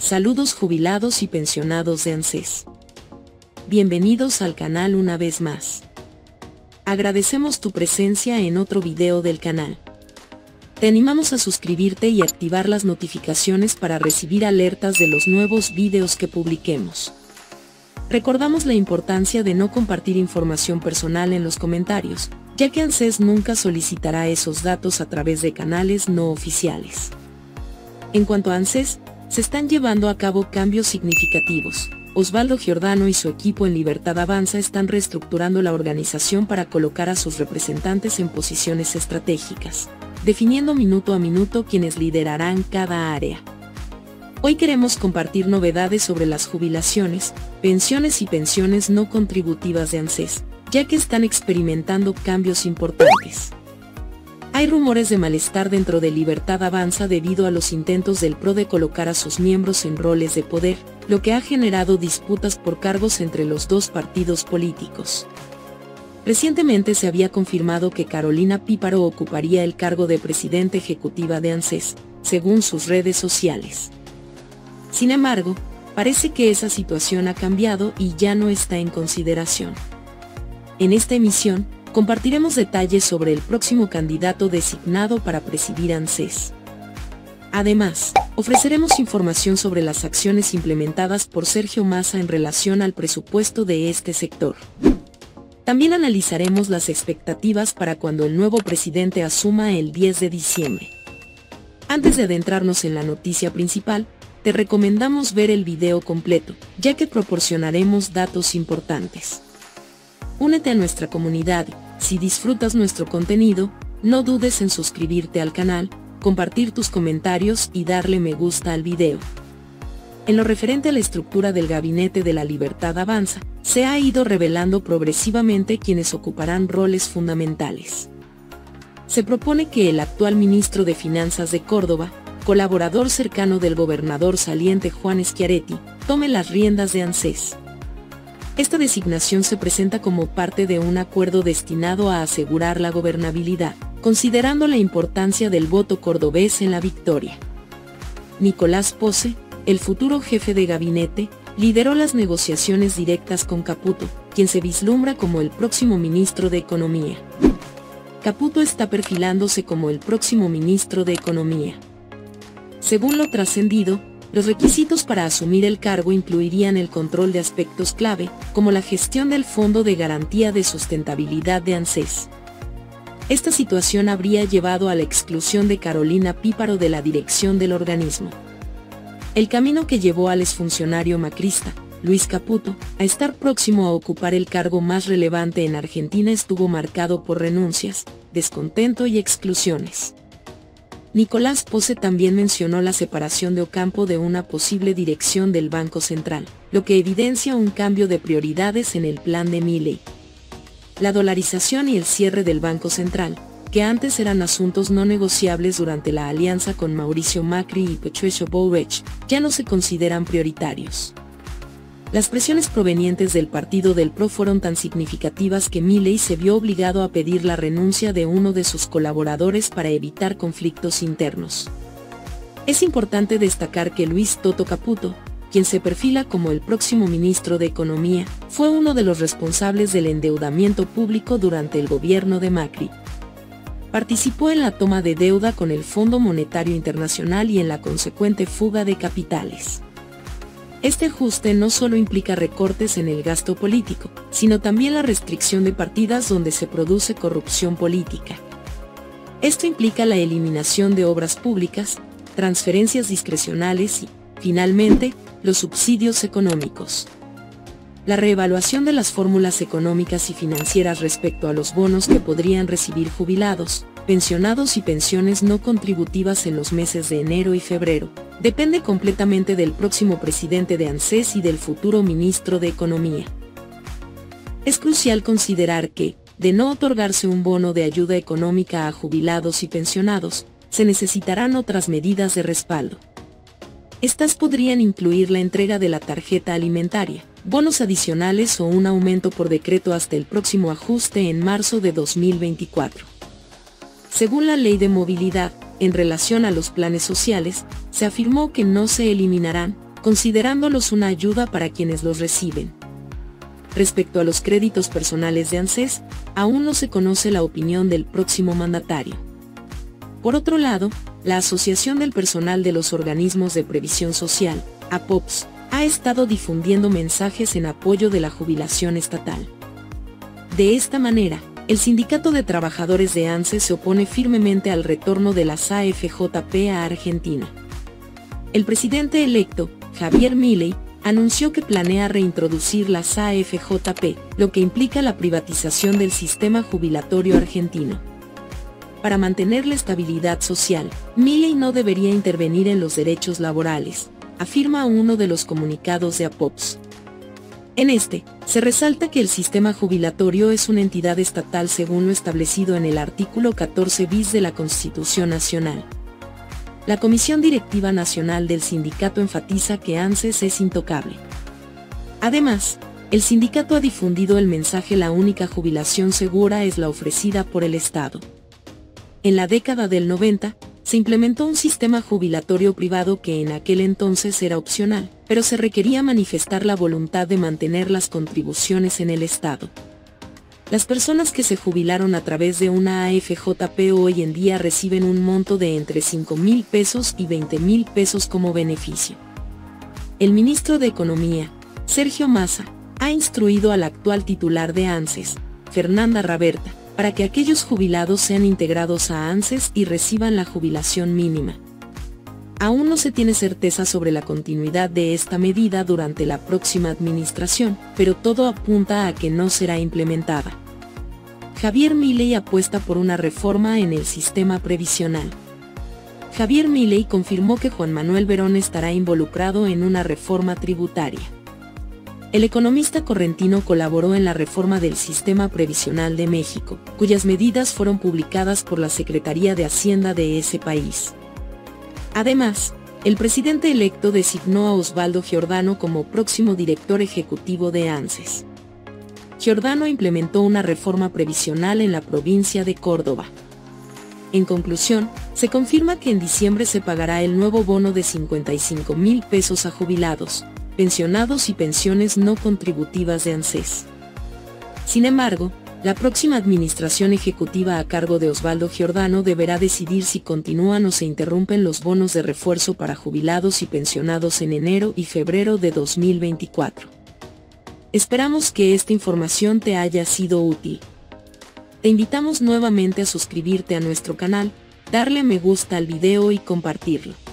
Saludos jubilados y pensionados de ANSES. Bienvenidos al canal una vez más. Agradecemos tu presencia en otro video del canal. Te animamos a suscribirte y activar las notificaciones para recibir alertas de los nuevos videos que publiquemos. Recordamos la importancia de no compartir información personal en los comentarios, ya que ANSES nunca solicitará esos datos a través de canales no oficiales. En cuanto a ANSES, se están llevando a cabo cambios significativos. Osvaldo Giordano y su equipo en Libertad Avanza están reestructurando la organización para colocar a sus representantes en posiciones estratégicas, definiendo minuto a minuto quienes liderarán cada área. Hoy queremos compartir novedades sobre las jubilaciones, pensiones y pensiones no contributivas de ANSES, ya que están experimentando cambios importantes. Hay rumores de malestar dentro de Libertad Avanza debido a los intentos del PRO de colocar a sus miembros en roles de poder, lo que ha generado disputas por cargos entre los dos partidos políticos. Recientemente se había confirmado que Carolina Píparo ocuparía el cargo de presidenta ejecutiva de ANSES, según sus redes sociales. Sin embargo, parece que esa situación ha cambiado y ya no está en consideración. En esta emisión, compartiremos detalles sobre el próximo candidato designado para presidir ANSES. Además, ofreceremos información sobre las acciones implementadas por Sergio Massa en relación al presupuesto de este sector. También analizaremos las expectativas para cuando el nuevo presidente asuma el 10 de diciembre. Antes de adentrarnos en la noticia principal, te recomendamos ver el video completo, ya que proporcionaremos datos importantes. Únete a nuestra comunidad. Si disfrutas nuestro contenido, no dudes en suscribirte al canal, compartir tus comentarios y darle me gusta al video. En lo referente a la estructura del gabinete de la Libertad Avanza, se ha ido revelando progresivamente quienes ocuparán roles fundamentales. Se propone que el actual ministro de Finanzas de Córdoba, colaborador cercano del gobernador saliente Juan Schiaretti, tome las riendas de ANSES. Esta designación se presenta como parte de un acuerdo destinado a asegurar la gobernabilidad, considerando la importancia del voto cordobés en la victoria. Nicolás Posse, el futuro jefe de gabinete, lideró las negociaciones directas con Caputo, quien se vislumbra como el próximo ministro de Economía. Caputo está perfilándose como el próximo ministro de Economía. Según lo trascendido, los requisitos para asumir el cargo incluirían el control de aspectos clave, como la gestión del Fondo de Garantía de Sustentabilidad de ANSES. Esta situación habría llevado a la exclusión de Carolina Píparo de la dirección del organismo. El camino que llevó al exfuncionario macrista, Luis Caputo, a estar próximo a ocupar el cargo más relevante en Argentina estuvo marcado por renuncias, descontento y exclusiones. Nicolás Posse también mencionó la separación de Ocampo de una posible dirección del Banco Central, lo que evidencia un cambio de prioridades en el plan de Milei. La dolarización y el cierre del Banco Central, que antes eran asuntos no negociables durante la alianza con Mauricio Macri y Patricio Bourech, ya no se consideran prioritarios. Las presiones provenientes del partido del PRO fueron tan significativas que Milei se vio obligado a pedir la renuncia de uno de sus colaboradores para evitar conflictos internos. Es importante destacar que Luis Toto Caputo, quien se perfila como el próximo ministro de Economía, fue uno de los responsables del endeudamiento público durante el gobierno de Macri. Participó en la toma de deuda con el Fondo Monetario Internacional y en la consecuente fuga de capitales. Este ajuste no solo implica recortes en el gasto político, sino también la restricción de partidas donde se produce corrupción política. Esto implica la eliminación de obras públicas, transferencias discrecionales y, finalmente, los subsidios económicos. La reevaluación de las fórmulas económicas y financieras respecto a los bonos que podrían recibir jubilados, pensionados y pensiones no contributivas en los meses de enero y febrero, depende completamente del próximo presidente de ANSES y del futuro ministro de Economía. Es crucial considerar que, de no otorgarse un bono de ayuda económica a jubilados y pensionados, se necesitarán otras medidas de respaldo. Estas podrían incluir la entrega de la tarjeta alimentaria, bonos adicionales o un aumento por decreto hasta el próximo ajuste en marzo de 2024. Según la Ley de Movilidad, en relación a los planes sociales, se afirmó que no se eliminarán, considerándolos una ayuda para quienes los reciben. Respecto a los créditos personales de ANSES, aún no se conoce la opinión del próximo mandatario. Por otro lado, la Asociación del Personal de los Organismos de Previsión Social, APOPS, ha estado difundiendo mensajes en apoyo de la jubilación estatal. De esta manera, el Sindicato de Trabajadores de ANSES se opone firmemente al retorno de las AFJP a Argentina. El presidente electo, Javier Milei, anunció que planea reintroducir las AFJP, lo que implica la privatización del sistema jubilatorio argentino. Para mantener la estabilidad social, Milei no debería intervenir en los derechos laborales, afirma uno de los comunicados de APOPS. En este, se resalta que el sistema jubilatorio es una entidad estatal según lo establecido en el artículo 14 bis de la Constitución Nacional. La Comisión Directiva Nacional del Sindicato enfatiza que ANSES es intocable. Además, el sindicato ha difundido el mensaje: la única jubilación segura es la ofrecida por el Estado. En la década del 90, se implementó un sistema jubilatorio privado que en aquel entonces era opcional, pero se requería manifestar la voluntad de mantener las contribuciones en el Estado. Las personas que se jubilaron a través de una AFJP hoy en día reciben un monto de entre 5.000 pesos y 20.000 pesos como beneficio. El ministro de Economía, Sergio Massa, ha instruido a la actual titular de ANSES, Fernanda Raverta, para que aquellos jubilados sean integrados a ANSES y reciban la jubilación mínima. Aún no se tiene certeza sobre la continuidad de esta medida durante la próxima administración, pero todo apunta a que no será implementada. Javier Milei apuesta por una reforma en el sistema previsional. Javier Milei confirmó que Juan Manuel Verón estará involucrado en una reforma tributaria. El economista correntino colaboró en la reforma del sistema previsional de México, cuyas medidas fueron publicadas por la Secretaría de Hacienda de ese país. Además, el presidente electo designó a Osvaldo Giordano como próximo director ejecutivo de ANSES. Giordano implementó una reforma previsional en la provincia de Córdoba. En conclusión, se confirma que en diciembre se pagará el nuevo bono de 55.000 pesos a jubilados, pensionados y pensiones no contributivas de ANSES. Sin embargo, la próxima administración ejecutiva a cargo de Osvaldo Giordano deberá decidir si continúan o se interrumpen los bonos de refuerzo para jubilados y pensionados en enero y febrero de 2024. Esperamos que esta información te haya sido útil. Te invitamos nuevamente a suscribirte a nuestro canal, darle me gusta al video y compartirlo.